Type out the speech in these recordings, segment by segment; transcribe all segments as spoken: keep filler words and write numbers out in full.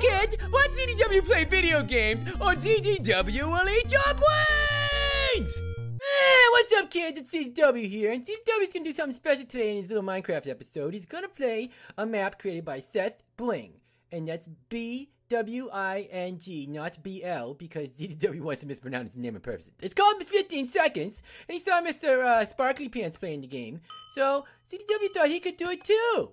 Hey kids, watch Z G W play video games or Z G W will eat your brains! Hey, what's up kids, it's Z G W here, and Z G W's gonna do something special today in his little Minecraft episode. He's gonna play a map created by Seth Bling, and that's B W I N G, not B L, because Z G W wants to mispronounce his name on purpose. It's called fifteen seconds, and he saw Mister Uh, Sparkly Pants playing the game, so Z G W thought he could do it too!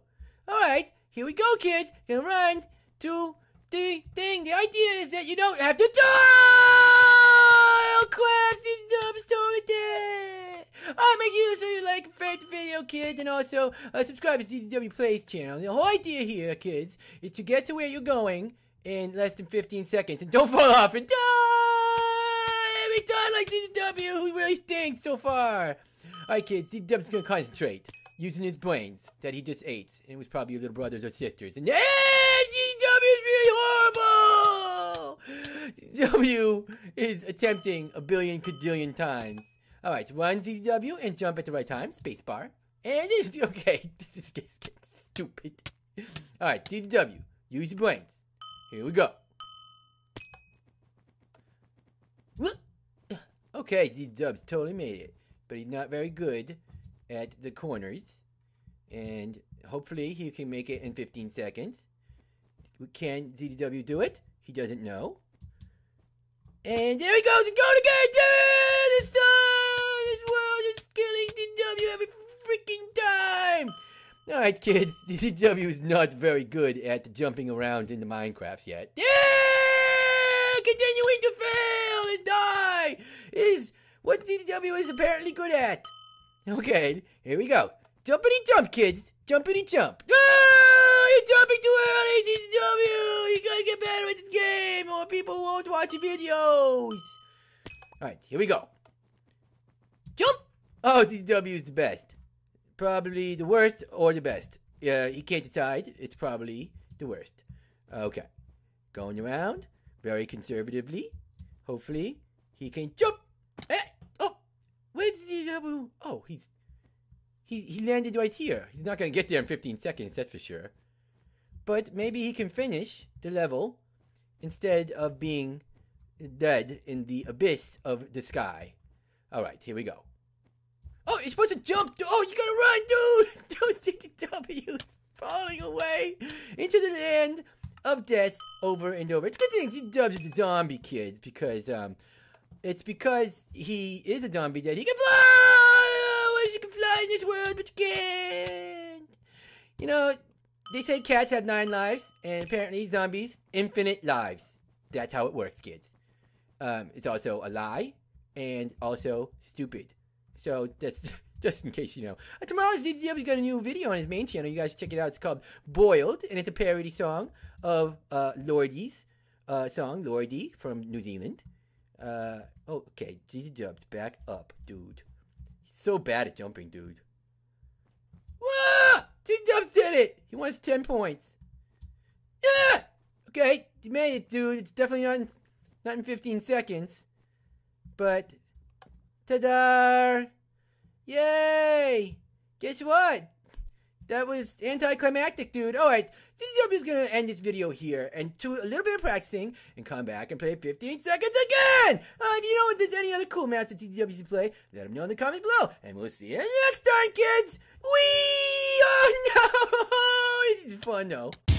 Alright, here we go kids, gonna run to the thing. The idea is that you don't have to die! Oh crap, Z G W started it! Alright, make sure so you like favorite video kids, and also uh, subscribe to Z G W Plays channel. The whole idea here kids is to get to where you're going in less than fifteen seconds, and don't fall off and die! Every time like Z G W, who really stinks so far! Alright kids, Z G W's gonna concentrate using his brains that he just ate, and it was probably your little brothers or sisters, and Z G W is attempting a billion cajillion times. Alright, run Z G W and jump at the right time. Spacebar. And it's okay. This is getting stupid. Alright, Z G W, use your brains. Here we go. Okay, Z G W's totally made it. But he's not very good at the corners. And hopefully he can make it in fifteen seconds. Can Z G W do it? He doesn't know. And there he goes, he's going again! This, song, this world is killing Z G W every freaking time! Alright kids, Z G W is not very good at jumping around in the Minecrafts yet. Yeah! Continuing to fail and die! Is what Z G W is apparently good at. Okay, here we go. Jumpity jump kids! Jumpity jump! Oh, you're jumping too early, Z G W! You gotta get better at this game or people won't watch your videos! Alright, here we go. Jump! Oh, Z G W is the best. Probably the worst or the best. Yeah, he can't decide. It's probably the worst. Okay. Going around very conservatively. Hopefully, he can jump! Eh! Oh! Where's Z G W? Oh, he's... He, he landed right here. He's not going to get there in fifteen seconds, that's for sure. But maybe he can finish the level instead of being dead in the abyss of the sky. Alright, here we go. Oh, you're supposed to jump! Oh, you gotta run, dude! Dude, Z G W is falling away into the land of death over and over. It's a good thing Z G W is a zombie, kids, because, um, it's because he is a zombie that he can fly! You can fly in this world, but you can't. You know, they say cats have nine lives, and apparently zombies, infinite lives. That's how it works, kids. Um, it's also a lie, and also stupid. So, that's just in case you know. Uh, tomorrow, Z G W's got a new video on his main channel. You guys should check it out. It's called Boiled, and it's a parody song of uh, Lordy's uh, song, Lordy, from New Zealand. Uh, okay, Z G W's back up, dude. So bad at jumping, dude. Whoa! Z G W did it! He wants ten points. Yeah! Okay, you made it, dude. It's definitely not in, not in fifteen seconds. But, ta-da! Yay! Guess what? That was anticlimactic, dude. Alright, Z G W is gonna end this video here and do a little bit of practicing and come back and play fifteen seconds again! Uh, if you know if there's any other cool maps that Z G W should play, let them know in the comments below. And we'll see you next time, kids! Wee! Oh no! This is fun, though.